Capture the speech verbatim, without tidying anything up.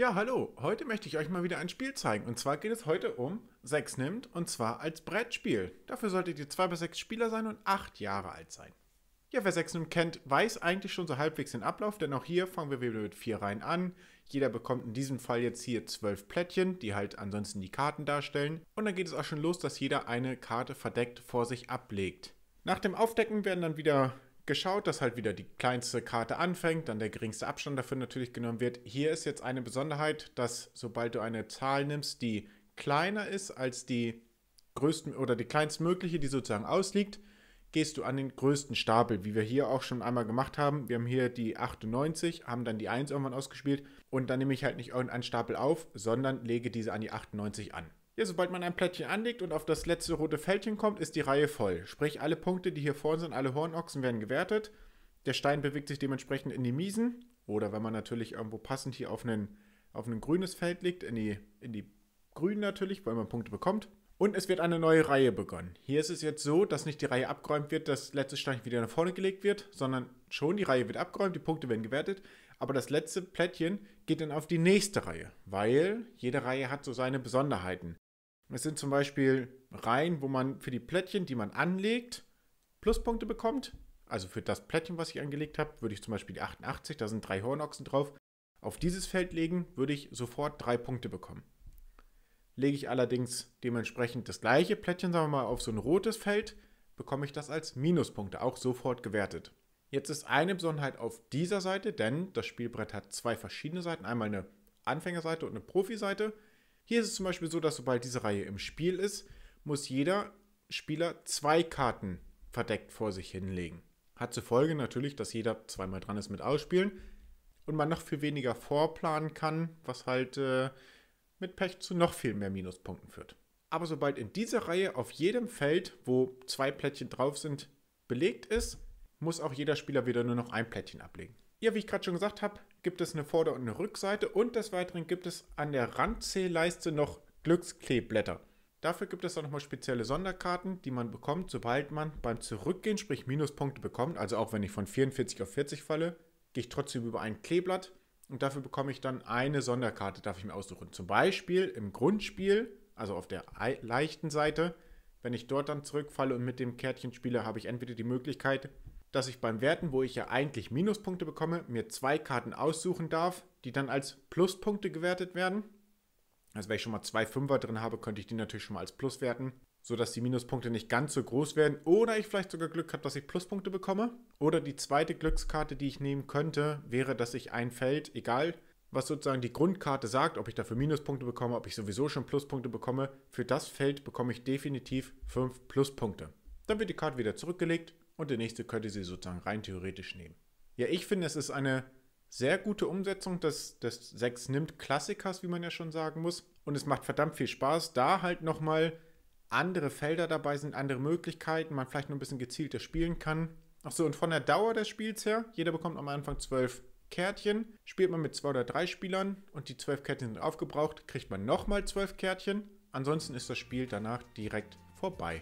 Ja, hallo. Heute möchte ich euch mal wieder ein Spiel zeigen. Und zwar geht es heute um Sechs nimmt, und zwar als Brettspiel. Dafür solltet ihr zwei bis sechs Spieler sein und acht Jahre alt sein. Ja, wer Sechs nimmt kennt, weiß eigentlich schon so halbwegs den Ablauf, denn auch hier fangen wir wieder mit vier Reihen an. Jeder bekommt in diesem Fall jetzt hier zwölf Plättchen, die halt ansonsten die Karten darstellen. Und dann geht es auch schon los, dass jeder eine Karte verdeckt vor sich ablegt. Nach dem Aufdecken werden dann wieder geschaut, dass halt wieder die kleinste Karte anfängt, dann der geringste Abstand dafür natürlich genommen wird. Hier ist jetzt eine Besonderheit, dass sobald du eine Zahl nimmst, die kleiner ist als die größten oder die kleinstmögliche, die sozusagen ausliegt, gehst du an den größten Stapel, wie wir hier auch schon einmal gemacht haben. Wir haben hier die achtundneunzig, haben dann die eins irgendwann ausgespielt und dann nehme ich halt nicht irgendeinen Stapel auf, sondern lege diese an die achtundneunzig an. Ja, sobald man ein Plättchen anlegt und auf das letzte rote Fältchen kommt, ist die Reihe voll. Sprich, alle Punkte, die hier vorne sind, alle Hornochsen werden gewertet. Der Stein bewegt sich dementsprechend in die Miesen. Oder wenn man natürlich irgendwo passend hier auf, einen, auf ein grünes Feld legt, in die, in die grünen natürlich, weil man Punkte bekommt. Und es wird eine neue Reihe begonnen. Hier ist es jetzt so, dass nicht die Reihe abgeräumt wird, das letzte Steinchen wieder nach vorne gelegt wird, sondern schon die Reihe wird abgeräumt, die Punkte werden gewertet, aber das letzte Plättchen geht dann auf die nächste Reihe, weil jede Reihe hat so seine Besonderheiten. Es sind zum Beispiel Reihen, wo man für die Plättchen, die man anlegt, Pluspunkte bekommt. Also für das Plättchen, was ich angelegt habe, würde ich zum Beispiel die achtundachtzig, da sind drei Hornochsen drauf, auf dieses Feld legen, würde ich sofort drei Punkte bekommen. Lege ich allerdings dementsprechend das gleiche Plättchen, sagen wir mal, auf so ein rotes Feld, bekomme ich das als Minuspunkte, auch sofort gewertet. Jetzt ist eine Besonderheit auf dieser Seite, denn das Spielbrett hat zwei verschiedene Seiten, einmal eine Anfängerseite und eine Profiseite. Hier ist es zum Beispiel so, dass sobald diese Reihe im Spiel ist, muss jeder Spieler zwei Karten verdeckt vor sich hinlegen. Hat zur Folge natürlich, dass jeder zweimal dran ist mit Ausspielen und man noch viel weniger vorplanen kann, was halt äh, mit Pech zu noch viel mehr Minuspunkten führt. Aber sobald in dieser Reihe auf jedem Feld, wo zwei Plättchen drauf sind, belegt ist, muss auch jeder Spieler wieder nur noch ein Plättchen ablegen. Ja, wie ich gerade schon gesagt habe, gibt es eine Vorder- und eine Rückseite und des Weiteren gibt es an der Randzählleiste noch Glückskleeblätter. Dafür gibt es auch nochmal spezielle Sonderkarten, die man bekommt, sobald man beim Zurückgehen, sprich Minuspunkte bekommt. Also auch wenn ich von vierundvierzig auf vierzig falle, gehe ich trotzdem über ein Kleeblatt und dafür bekomme ich dann eine Sonderkarte, darf ich mir aussuchen. Zum Beispiel im Grundspiel, also auf der leichten Seite, wenn ich dort dann zurückfalle und mit dem Kärtchen spiele, habe ich entweder die Möglichkeit, dass ich beim Werten, wo ich ja eigentlich Minuspunkte bekomme, mir zwei Karten aussuchen darf, die dann als Pluspunkte gewertet werden. Also wenn ich schon mal zwei Fünfer drin habe, könnte ich die natürlich schon mal als Plus werten, sodass die Minuspunkte nicht ganz so groß werden. Oder ich vielleicht sogar Glück habe, dass ich Pluspunkte bekomme. Oder die zweite Glückskarte, die ich nehmen könnte, wäre, dass ich ein Feld, egal was sozusagen die Grundkarte sagt, ob ich dafür Minuspunkte bekomme, ob ich sowieso schon Pluspunkte bekomme, für das Feld bekomme ich definitiv fünf Pluspunkte. Dann wird die Karte wieder zurückgelegt. Und der nächste könnte sie sozusagen rein theoretisch nehmen. Ja, ich finde, es ist eine sehr gute Umsetzung des, des Sechs nimmt Klassikers, wie man ja schon sagen muss. Und es macht verdammt viel Spaß, da halt nochmal andere Felder dabei sind, andere Möglichkeiten, man vielleicht noch ein bisschen gezielter spielen kann. Achso, und von der Dauer des Spiels her, jeder bekommt am Anfang zwölf Kärtchen. Spielt man mit zwei oder drei Spielern und die zwölf Kärtchen sind aufgebraucht, kriegt man nochmal zwölf Kärtchen. Ansonsten ist das Spiel danach direkt vorbei.